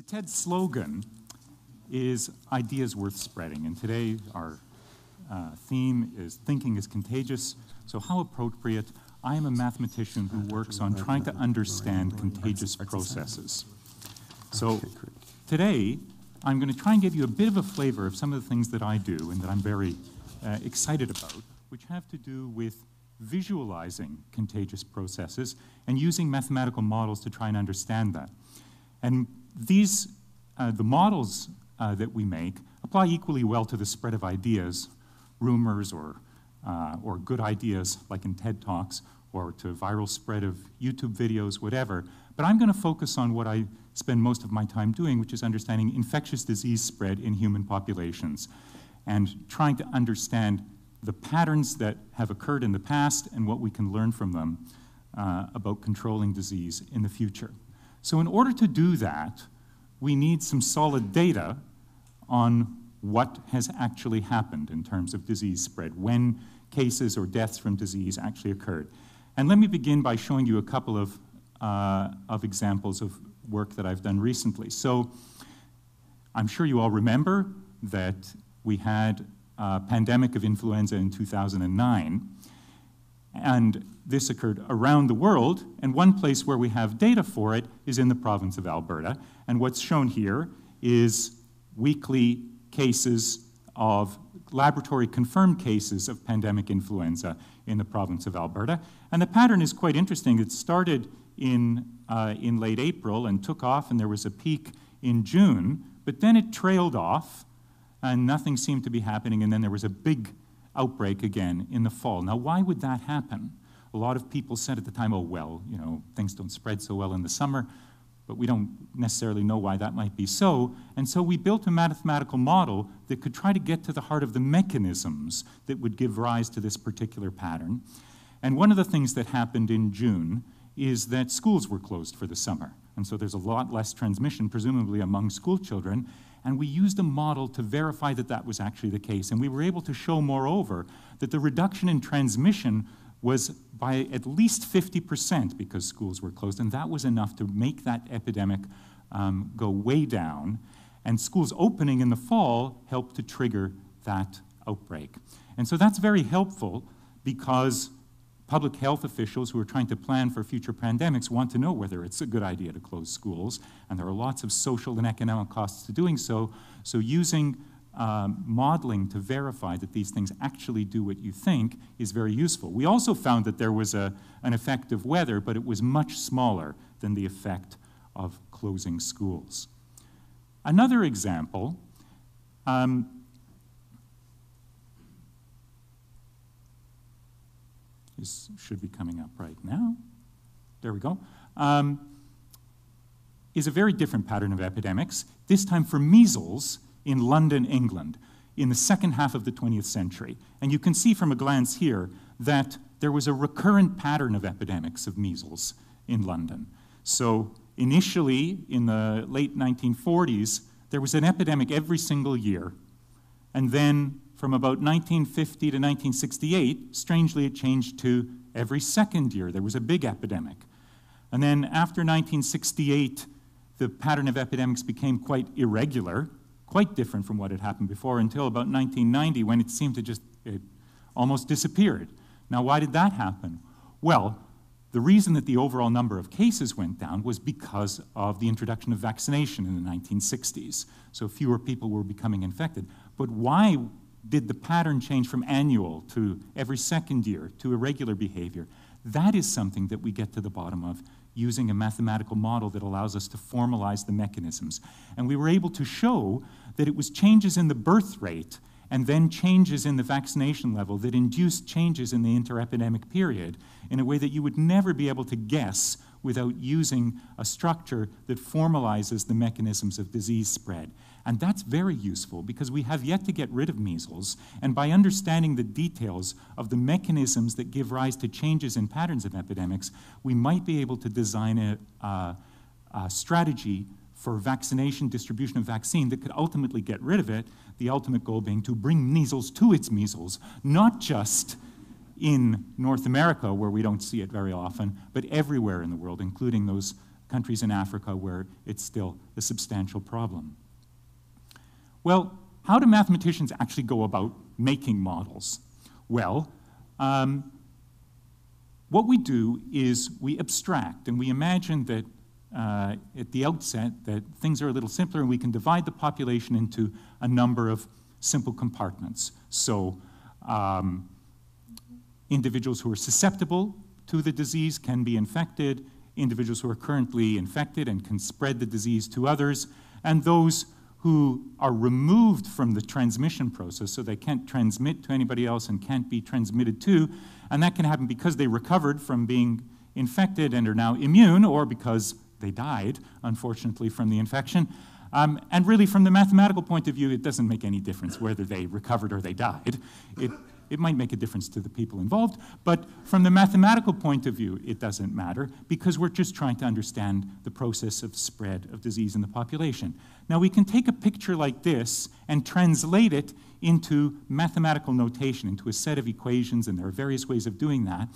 The TED slogan is ideas worth spreading, and today our theme is thinking is contagious, so how appropriate. I am a mathematician who works on trying to understand contagious processes. So today, I'm going to try and give you a bit of a flavor of some of the things that I do and that I'm very excited about, which have to do with visualizing contagious processes and using mathematical models to try and understand that. And these, the models that we make apply equally well to the spread of ideas, rumors, or good ideas, like in TED Talks, or to viral spread of YouTube videos, whatever. But I'm going to focus on what I spend most of my time doing, which is understanding infectious disease spread in human populations and trying to understand the patterns that have occurred in the past and what we can learn from them about controlling disease in the future. So in order to do that, we need some solid data on what has actually happened in terms of disease spread, when cases or deaths from disease actually occurred. And let me begin by showing you a couple of examples of work that I've done recently. So I'm sure you all remember that we had a pandemic of influenza in 2009, and this occurred around the world, and one place where we have data for it is in the province of Alberta, and what's shown here is weekly cases of laboratory-confirmed cases of pandemic influenza in the province of Alberta. And the pattern is quite interesting. It started in late April and took off, and there was a peak in June, but then it trailed off, and nothing seemed to be happening, and then there was a big outbreak again in the fall. Now, why would that happen? A lot of people said at the time, oh, well, you know, things don't spread so well in the summer, but we don't necessarily know why that might be so. And so we built a mathematical model that could try to get to the heart of the mechanisms that would give rise to this particular pattern. And one of the things that happened in June is that schools were closed for the summer. And so there's a lot less transmission, presumably among school children. And we used a model to verify that that was actually the case. And we were able to show, moreover, that the reduction in transmission was by at least 50% because schools were closed, and that was enough to make that epidemic go way down. And schools opening in the fall helped to trigger that outbreak. And so that's very helpful because public health officials who are trying to plan for future pandemics want to know whether it's a good idea to close schools, and there are lots of social and economic costs to doing so. So using modeling to verify that these things actually do what you think is very useful. We also found that there was an effect of weather, but it was much smaller than the effect of closing schools. Another example, this should be coming up right now. There we go. Is a very different pattern of epidemics, this time for measles, in London, England, in the second half of the 20th century. And you can see from a glance here that there was a recurrent pattern of epidemics of measles in London. So initially, in the late 1940s, there was an epidemic every single year. And then from about 1950 to 1968, strangely, it changed to every second year. There was a big epidemic. And then after 1968, the pattern of epidemics became quite irregular, quite different from what had happened before, until about 1990, when it seemed to just, it almost disappeared. Now, why did that happen? Well, the reason that the overall number of cases went down was because of the introduction of vaccination in the 1960s. So fewer people were becoming infected. But why did the pattern change from annual to every second year to irregular behavior? That is something that we get to the bottom of using a mathematical model that allows us to formalize the mechanisms. And we were able to show that it was changes in the birth rate and then changes in the vaccination level that induced changes in the interepidemic period in a way that you would never be able to guess without using a structure that formalizes the mechanisms of disease spread. And that's very useful because we have yet to get rid of measles, and by understanding the details of the mechanisms that give rise to changes in patterns of epidemics, we might be able to design a strategy for vaccination, distribution of vaccine that could ultimately get rid of it, the ultimate goal being to bring measles to its measles, not just in North America, where we don't see it very often, but everywhere in the world, including those countries in Africa where it's still a substantial problem. Well, how do mathematicians actually go about making models? Well, what we do is we abstract, and we imagine that at the outset that things are a little simpler, and we can divide the population into a number of simple compartments. So individuals who are susceptible to the disease can be infected, individuals who are currently infected and can spread the disease to others, and those who are removed from the transmission process, so they can't transmit to anybody else and can't be transmitted to, and that can happen because they recovered from being infected and are now immune, or because they died, unfortunately, from the infection. And really, from the mathematical point of view, it doesn't make any difference whether they recovered or they died. It might make a difference to the people involved, but from the mathematical point of view, it doesn't matter, because we're just trying to understand the process of spread of disease in the population. Now, we can take a picture like this and translate it into mathematical notation, into a set of equations, and there are various ways of doing that.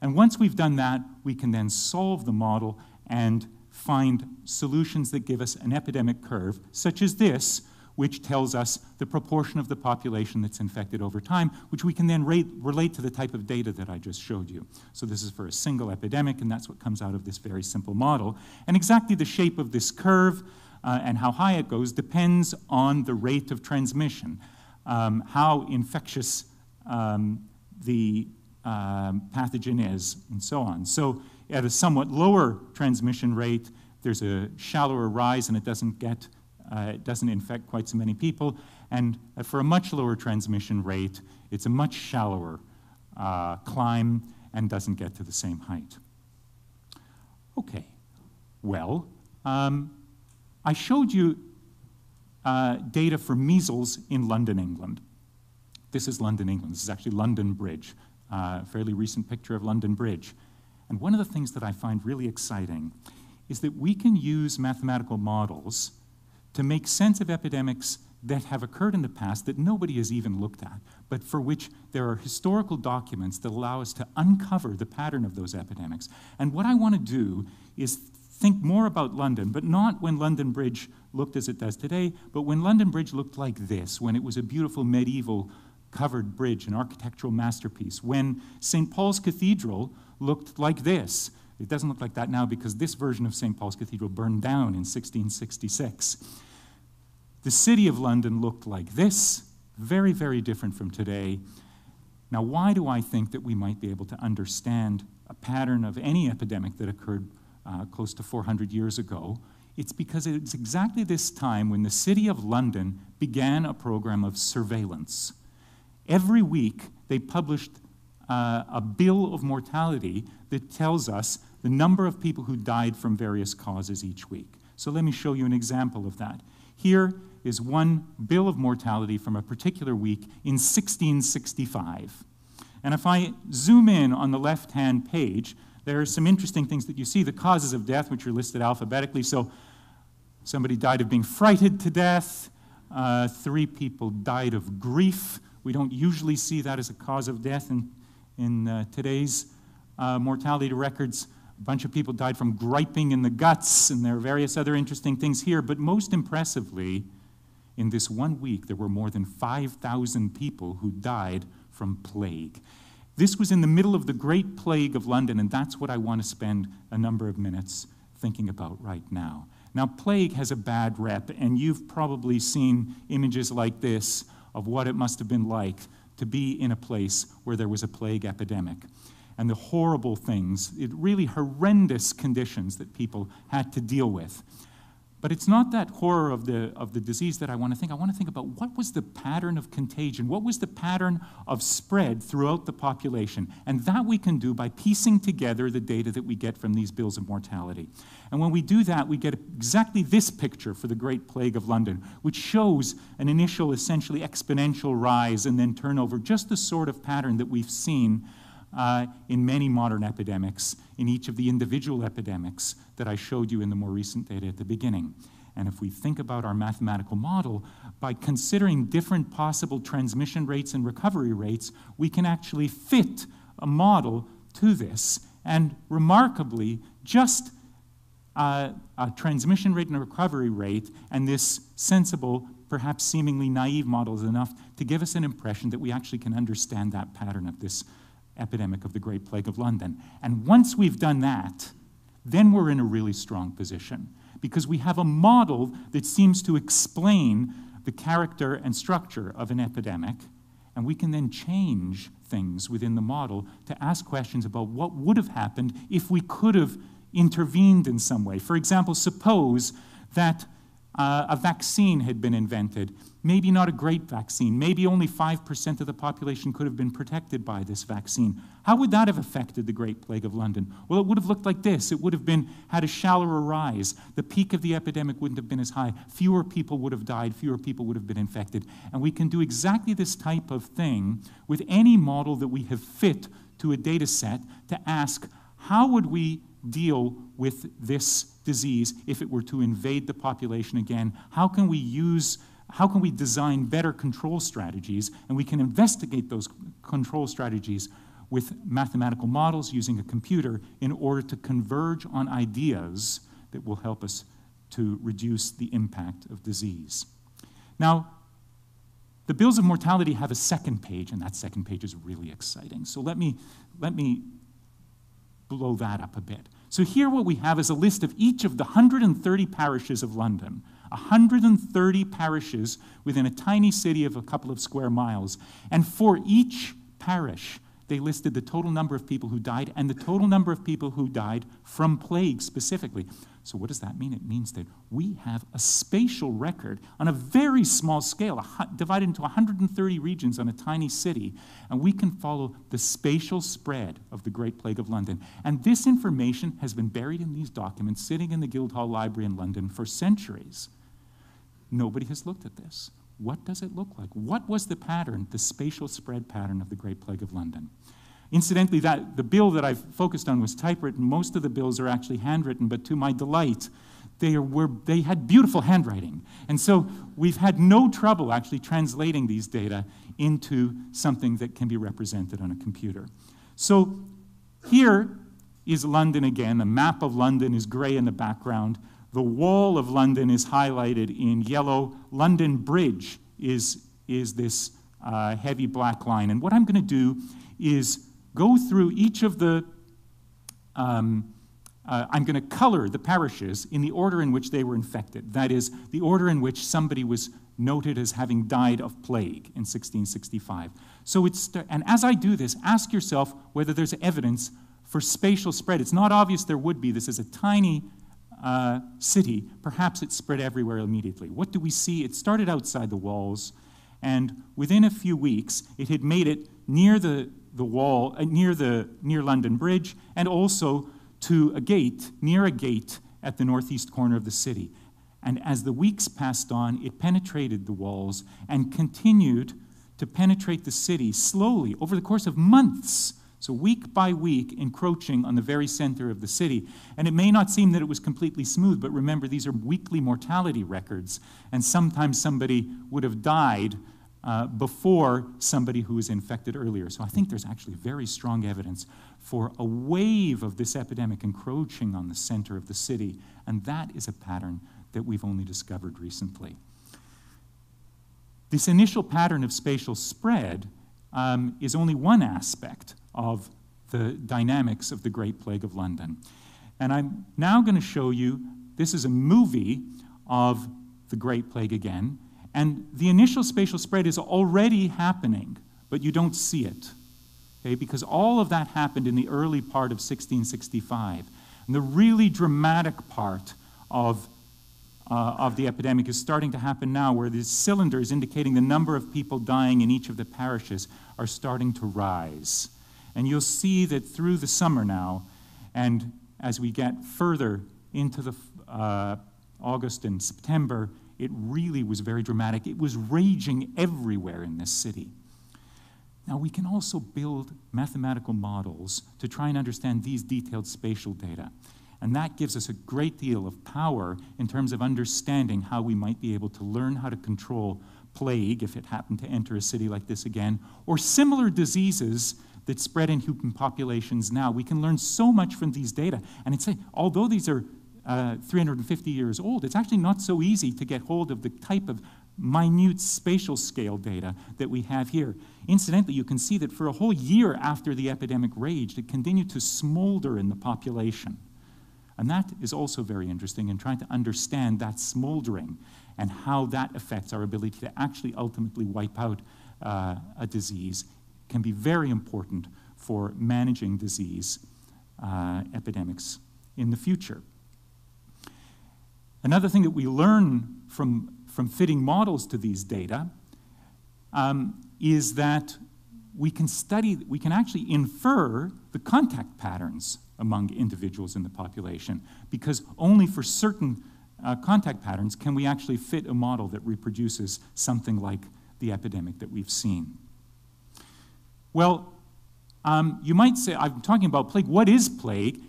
And once we've done that, we can then solve the model and find solutions that give us an epidemic curve, such as this, which tells us the proportion of the population that's infected over time, which we can then relate to the type of data that I just showed you. So this is for a single epidemic, and that's what comes out of this very simple model. And exactly the shape of this curve and how high it goes depends on the rate of transmission, how infectious the pathogen is, and so on. So at a somewhat lower transmission rate, there's a shallower rise, and it doesn't infect quite so many people. And for a much lower transmission rate, it's a much shallower climb and doesn't get to the same height. Okay, well, I showed you data for measles in London, England. This is London, England. This is actually London Bridge, a fairly recent picture of London Bridge. And one of the things that I find really exciting is that we can use mathematical models to make sense of epidemics that have occurred in the past that nobody has even looked at, but for which there are historical documents that allow us to uncover the pattern of those epidemics. And what I want to do is think more about London, but not when London Bridge looked as it does today, but when London Bridge looked like this, when it was a beautiful medieval covered bridge, an architectural masterpiece, when St. Paul's Cathedral looked like this. It doesn't look like that now because this version of St. Paul's Cathedral burned down in 1666. The city of London looked like this, very, very different from today. Now, why do I think that we might be able to understand a pattern of any epidemic that occurred close to 400 years ago? It's because it's exactly this time when the city of London began a program of surveillance. Every week, they published a bill of mortality that tells us the number of people who died from various causes each week. So let me show you an example of that. Here is one bill of mortality from a particular week in 1665. And if I zoom in on the left-hand page, there are some interesting things that you see. The causes of death, which are listed alphabetically. So somebody died of being frighted to death. 3 people died of grief. We don't usually see that as a cause of death in today's mortality records. A bunch of people died from griping in the guts, and there are various other interesting things here. But most impressively, in this one week, there were more than 5,000 people who died from plague. This was in the middle of the Great Plague of London, and that's what I want to spend a number of minutes thinking about right now. Now, plague has a bad rep, and you've probably seen images like this of what it must have been like to be in a place where there was a plague epidemic. And the horrible things, really horrendous conditions that people had to deal with. But it's not that horror of the disease that I want to think. I want to think about what was the pattern of contagion? What was the pattern of spread throughout the population? And that we can do by piecing together the data that we get from these bills of mortality. And when we do that, we get exactly this picture for the Great Plague of London, which shows an initial, essentially exponential rise and then turnover, just the sort of pattern that we've seen in many modern epidemics, in each of the individual epidemics that I showed you in the more recent data at the beginning. And if we think about our mathematical model, by considering different possible transmission rates and recovery rates, we can actually fit a model to this. And remarkably, just a transmission rate and a recovery rate, and this sensible, perhaps seemingly naive model is enough to give us an impression that we actually can understand that pattern of this epidemic of the Great Plague of London. And once we've done that, then we're in a really strong position, because we have a model that seems to explain the character and structure of an epidemic, and we can then change things within the model to ask questions about what would have happened if we could have intervened in some way. For example, suppose that a vaccine had been invented, maybe not a great vaccine, maybe only 5% of the population could have been protected by this vaccine. How would that have affected the Great Plague of London? Well, it would have looked like this. It would have had a shallower rise. The peak of the epidemic wouldn't have been as high. Fewer people would have died. Fewer people would have been infected. And we can do exactly this type of thing with any model that we have fit to a data set to ask, how would we deal with this disease if it were to invade the population again? How can we design better control strategies? And we can investigate those control strategies with mathematical models using a computer in order to converge on ideas that will help us to reduce the impact of disease. Now, the bills of mortality have a second page, and that second page is really exciting. So let me blow that up a bit. So here what we have is a list of each of the 130 parishes of London, 130 parishes within a tiny city of a couple of square miles. And for each parish, they listed the total number of people who died and the total number of people who died from plague specifically. So what does that mean? It means that we have a spatial record on a very small scale, divided into 130 regions on a tiny city, and we can follow the spatial spread of the Great Plague of London. And this information has been buried in these documents, sitting in the Guildhall Library in London for centuries. Nobody has looked at this. What does it look like? What was the pattern, the spatial spread pattern of the Great Plague of London? Incidentally, the bill that I've focused on was typewritten. Most of the bills are actually handwritten, but to my delight, they had beautiful handwriting. And so we've had no trouble actually translating these data into something that can be represented on a computer. So here is London again. The map of London is gray in the background. The wall of London is highlighted in yellow. London Bridge is this heavy black line. And what I'm going to do is go through each of the, I'm going to color the parishes in the order in which they were infected. That is, the order in which somebody was noted as having died of plague in 1665. So and as I do this, ask yourself whether there's evidence for spatial spread. It's not obvious there would be. This is a tiny city. Perhaps it spread everywhere immediately. What do we see? It started outside the walls, and within a few weeks, it had made it near the wall, near London Bridge, and also to a gate, near a gate at the northeast corner of the city. And as the weeks passed on, it penetrated the walls and continued to penetrate the city slowly over the course of months. So week by week, encroaching on the very center of the city. And it may not seem that it was completely smooth, but remember, these are weekly mortality records, and sometimes somebody would have died before somebody who was infected earlier. So I think there's actually very strong evidence for a wave of this epidemic encroaching on the center of the city, and that is a pattern that we've only discovered recently. This initial pattern of spatial spread is only one aspect of the dynamics of the Great Plague of London. And I'm now going to show you, this is a movie of the Great Plague again, and the initial spatial spread is already happening, but you don't see it, okay? Because all of that happened in the early part of 1665. And the really dramatic part of the epidemic is starting to happen now, where these cylinders indicating the number of people dying in each of the parishes are starting to rise. And you'll see that through the summer now, and as we get further into the August and September, it really was very dramatic. It was raging everywhere in this city. Now, we can also build mathematical models to try and understand these detailed spatial data. And that gives us a great deal of power in terms of understanding how we might be able to learn how to control plague, if it happened to enter a city like this again, or similar diseases that spread in human populations now. We can learn so much from these data. And although these are 350 years old, it's actually not so easy to get hold of the type of minute spatial scale data that we have here. Incidentally, you can see that for a whole year after the epidemic raged, it continued to smolder in the population. And that is also very interesting in trying to understand that smoldering and how that affects our ability to actually ultimately wipe out a disease can be very important for managing disease epidemics in the future. Another thing that we learn from fitting models to these data is that we can actually infer the contact patterns among individuals in the population, because only for certain contact patterns can we actually fit a model that reproduces something like the epidemic that we've seen. Well, you might say, I'm talking about plague. What is plague?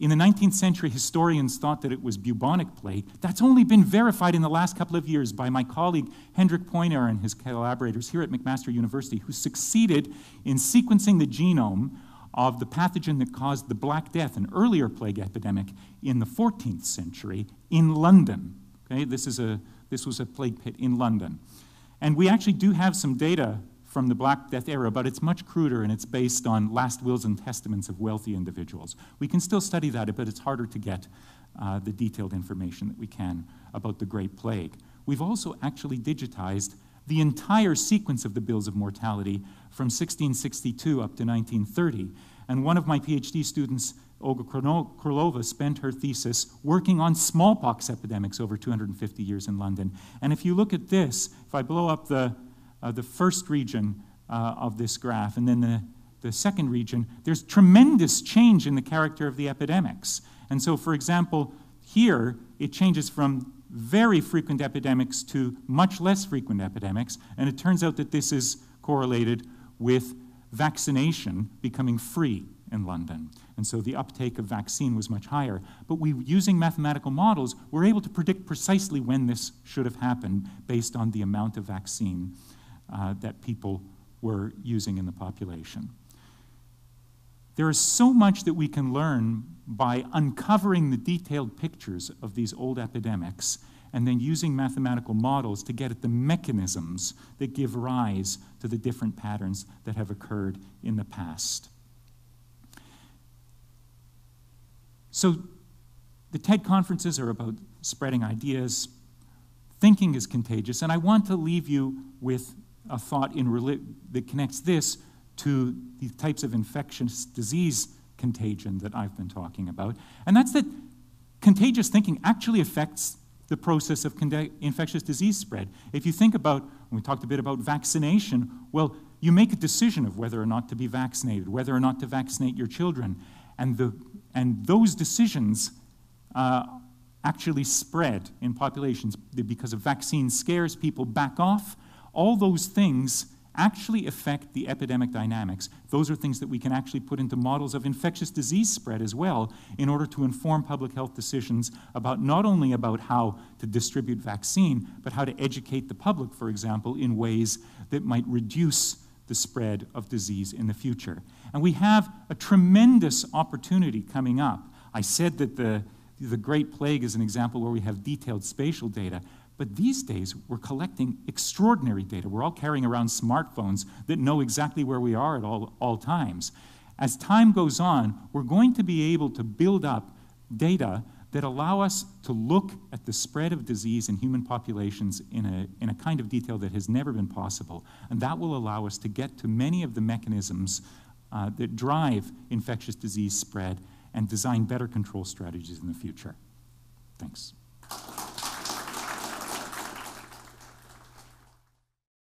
In the 19th century, historians thought that it was bubonic plague. That's only been verified in the last couple of years by my colleague Hendrik Poiner and his collaborators here at McMaster University, who succeeded in sequencing the genome of the pathogen that caused the Black Death, an earlier plague epidemic in the 14th century in London. Okay, this was a plague pit in London. And we actually do have some data from the Black Death era, but it's much cruder and it's based on last wills and testaments of wealthy individuals. We can still study that, but it's harder to get the detailed information that we can about the Great Plague. We've also actually digitized the entire sequence of the bills of mortality from 1662 up to 1930. And one of my PhD students, Olga Korlova, spent her thesis working on smallpox epidemics over 250 years in London. And if you look at this, if I blow up the first region of this graph and then the second region, there's tremendous change in the character of the epidemics. And so, for example, here it changes from very frequent epidemics to much less frequent epidemics, and it turns out that this is correlated with vaccination becoming free in London. And so the uptake of vaccine was much higher. But we, using mathematical models, were able to predict precisely when this should have happened based on the amount of vaccine that people were using in the population. There is so much that we can learn by uncovering the detailed pictures of these old epidemics and then using mathematical models to get at the mechanisms that give rise to the different patterns that have occurred in the past. So the TED conferences are about spreading ideas. Thinking is contagious, and I want to leave you with a thought that connects this to the types of infectious disease contagion that I've been talking about. And that's that contagious thinking actually affects the process of infectious disease spread. If you think about, we talked a bit about vaccination, well, you make a decision of whether or not to be vaccinated, whether or not to vaccinate your children. And those decisions actually spread in populations because of vaccine scares, people back off. All those things actually affect the epidemic dynamics. Those are things that we can actually put into models of infectious disease spread as well in order to inform public health decisions about not only about how to distribute vaccine, but how to educate the public, for example, in ways that might reduce the spread of disease in the future. And we have a tremendous opportunity coming up. I said that the Great Plague is an example where we have detailed spatial data. But these days, we're collecting extraordinary data. We're all carrying around smartphones that know exactly where we are at all times. As time goes on, we're going to be able to build up data that allow us to look at the spread of disease in human populations in a kind of detail that has never been possible. And that will allow us to get to many of the mechanisms that drive infectious disease spread and design better control strategies in the future. Thanks.